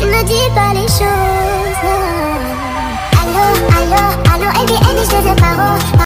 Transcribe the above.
Tu ne dis pas les choses.